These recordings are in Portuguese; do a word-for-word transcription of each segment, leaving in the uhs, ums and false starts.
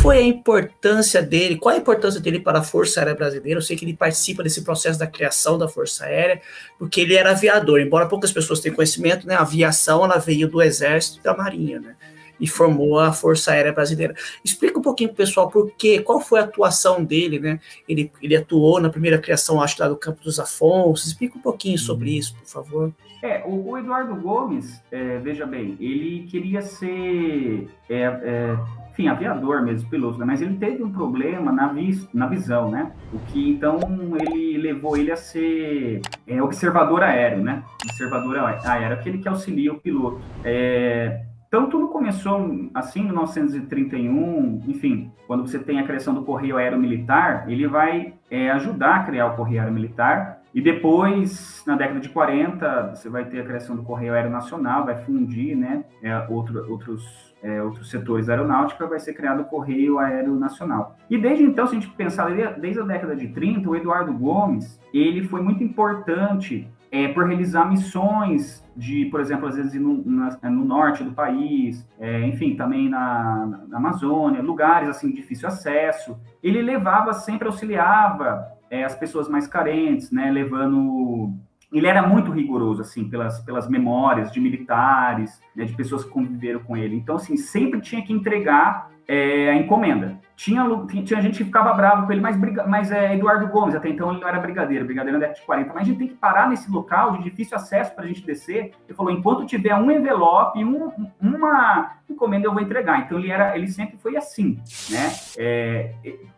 foi a importância dele, qual a importância dele para a Força Aérea Brasileira? Eu sei que ele participa desse processo da criação da Força Aérea, porque ele era aviador, embora poucas pessoas tenham conhecimento, né, a aviação ela veio do Exército e da Marinha, né, e formou a Força Aérea Brasileira. Explica um pouquinho para o pessoal por quê, qual foi a atuação dele, né, ele, ele atuou na primeira criação, acho, lá do Campo dos Afonsos, explica um pouquinho sobre isso, por favor. É, o, o Eduardo Gomes, é, veja bem, ele queria ser, é, é, enfim, aviador mesmo, piloto, né, mas ele teve um problema na, vis, na visão, né, o que então ele levou ele a ser é, observador aéreo, né, observador aéreo, aquele que auxilia o piloto, é... Então, tudo começou assim, em mil novecentos e trinta e um, enfim, quando você tem a criação do Correio Aéreo Militar, ele vai é, ajudar a criar o Correio Aéreo Militar, e depois, na década de quarenta, você vai ter a criação do Correio Aéreo Nacional, vai fundir, né, é, outro, outros, é, outros setores da aeronáutica, vai ser criado o Correio Aéreo Nacional. E desde então, se a gente pensar, desde a década de trinta, o Eduardo Gomes, ele foi muito importante É, por realizar missões de, por exemplo, às vezes no, na, no norte do país, é, enfim, também na, na Amazônia, lugares assim de difícil acesso. Ele levava, sempre auxiliava é, as pessoas mais carentes, né, levando... Ele era muito rigoroso, assim, pelas, pelas memórias de militares, né, de pessoas que conviveram com ele. Então, assim, sempre tinha que entregar é, a encomenda. Tinha, tinha gente que ficava bravo com ele, mas, mas é Eduardo Gomes, até então ele não era brigadeiro, brigadeiro na década de quarenta, mas a gente tem que parar nesse local de difícil acesso para a gente descer. Ele falou, enquanto tiver um envelope, um, uma encomenda eu vou entregar. Então ele, era, ele sempre foi assim, né? É,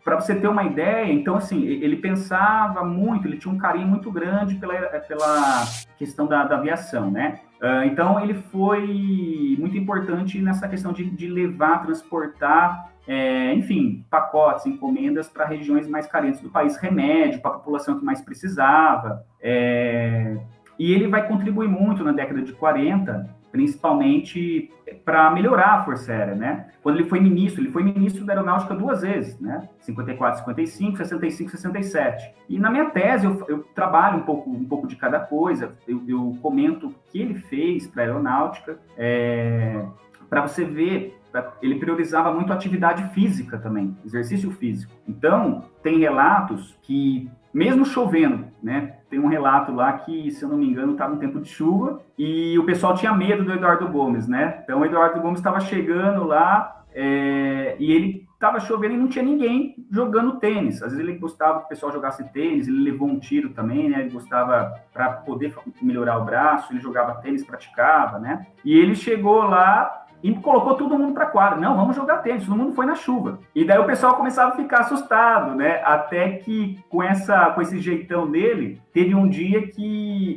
para você ter uma ideia, então assim, ele pensava muito, ele tinha um carinho muito grande pela, pela questão da, da aviação, né? Uh, então ele foi muito importante nessa questão de, de levar, transportar, É, enfim, pacotes, encomendas para regiões mais carentes do país, remédio para a população que mais precisava. É, e ele vai contribuir muito na década de quarenta, principalmente para melhorar a Força Aérea, né? Quando ele foi ministro, ele foi ministro da Aeronáutica duas vezes, né? cinquenta e quatro, cinquenta e cinco, sessenta e cinco, sessenta e sete. E na minha tese eu, eu trabalho um pouco, um pouco de cada coisa, eu, eu comento o que ele fez para a Aeronáutica, é, para você ver... Ele priorizava muito a atividade física também, exercício físico. Então, tem relatos que, mesmo chovendo, né? Tem um relato lá que, se eu não me engano, estava um tempo de chuva e o pessoal tinha medo do Eduardo Gomes, né? Então, o Eduardo Gomes estava chegando lá é, e ele estava chovendo e não tinha ninguém jogando tênis. Às vezes ele gostava que o pessoal jogasse tênis, ele levou um tiro também, né? Ele gostava, para poder melhorar o braço, ele jogava tênis, praticava, né? E ele chegou lá e colocou todo mundo para quadra. Não, vamos jogar tênis. Todo mundo foi na chuva. E daí o pessoal começava a ficar assustado, né? Até que, com, essa, com esse jeitão dele, teve um dia que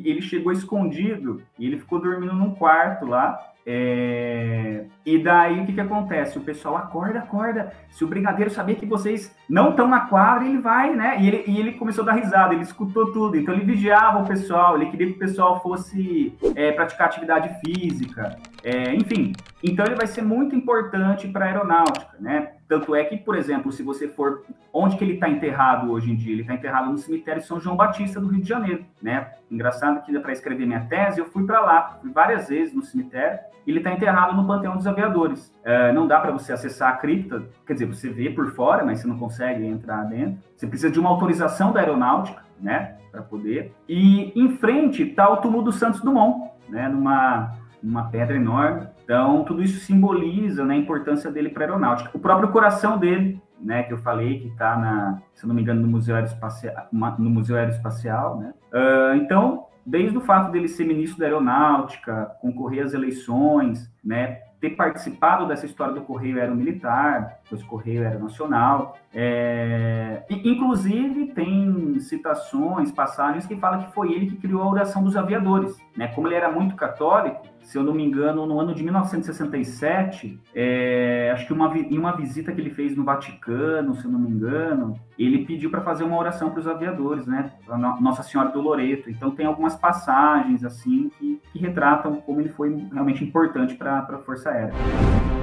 ele chegou escondido e ele ficou dormindo num quarto lá. É... E daí, o que que acontece? O pessoal acorda, acorda. Se o brigadeiro saber que vocês não estão na quadra, ele vai, né? E ele, e ele começou a dar risada, ele escutou tudo. Então, ele vigiava o pessoal, ele queria que o pessoal fosse é, praticar atividade física. É, enfim, então ele vai ser muito importante para a aeronáutica, né? Tanto é que, por exemplo, se você for... Onde que ele está enterrado hoje em dia? Ele está enterrado no cemitério São João Batista, do Rio de Janeiro, né? Engraçado que, para escrever minha tese, eu fui para lá, fui várias vezes no cemitério, e ele está enterrado no Panteão dos Aviadores. É, não dá para você acessar a cripta, quer dizer, você vê por fora, mas você não consegue entrar dentro. Você precisa de uma autorização da aeronáutica, né? Para poder. E em frente está o túmulo do Santos Dumont, né? Numa... uma pedra enorme. Então, tudo isso simboliza, né, a importância dele para a aeronáutica. O próprio coração dele, né, que eu falei, que está, na, se não me engano, no Museu Aeroespacial, no Museu Aeroespacial, né? Uh, então, desde o fato dele ser ministro da aeronáutica, concorrer às eleições, né, ter participado dessa história do Correio Aéreo Militar, do Correio Aéreo Nacional, é... e, inclusive tem citações, passagens que falam que foi ele que criou a oração dos aviadores, né? Como ele era muito católico, se eu não me engano, no ano de mil novecentos e sessenta e sete, é... acho que uma, em uma visita que ele fez no Vaticano, se eu não me engano, ele pediu para fazer uma oração para os aviadores, né? Para Nossa Senhora do Loreto. Então tem algumas passagens assim que, que retratam como ele foi realmente importante para a Força Aérea.